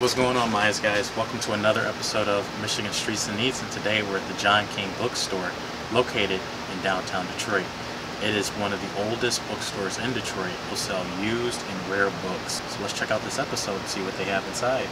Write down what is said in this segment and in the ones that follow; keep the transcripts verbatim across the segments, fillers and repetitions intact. What's going on, Myers guys? Welcome to another episode of Michigan Streets and Eats, and today we're at the John King bookstore located in downtown Detroit. It is one of the oldest bookstores in Detroit. It will sell used and rare books. So let's check out this episode and see what they have inside.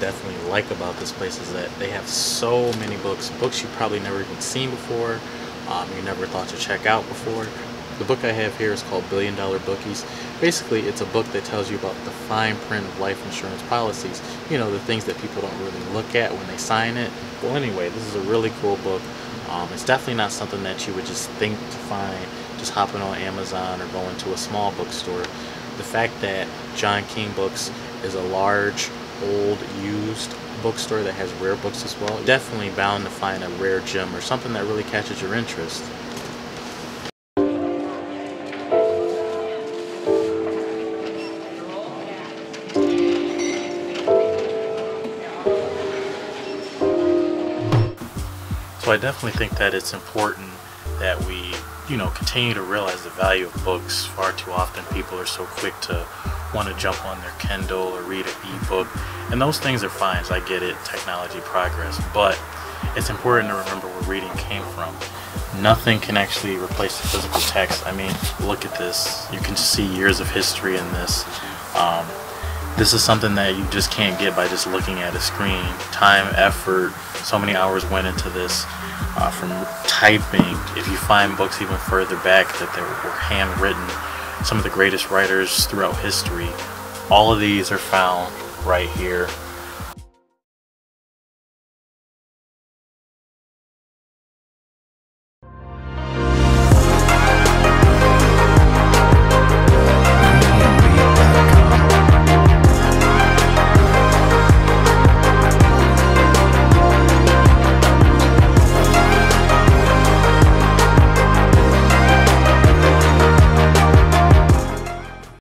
Definitely like about this place is that they have so many books books you probably never even seen before, um, you never thought to check out before. The book I have here is called Billion Dollar Bookies. Basically, it's a book that tells you about the fine print of life insurance policies, you know, the things that people don't really look at when they sign it. Well, anyway, this is a really cool book. Um, it's definitely not something that you would just think to find just hopping on Amazon or going to a small bookstore. The fact that John King Books is a large, old, used bookstore that has rare books as well, definitely bound to find a rare gem or something that really catches your interest. So I definitely think that it's important that we, you know, continue to realize the value of books. Far too often people are so quick to want to jump on their Kindle or read an ebook, and those things are fine. I get it, technology progress, but it's important to remember where reading came from. Nothing can actually replace the physical text. I mean, look at this. You can see years of history in this. Um, this is something that you just can't get by just looking at a screen. Time, effort, so many hours went into this. Uh, from typing, if you find books even further back that they were handwritten, some of the greatest writers throughout history, all of these are found right here.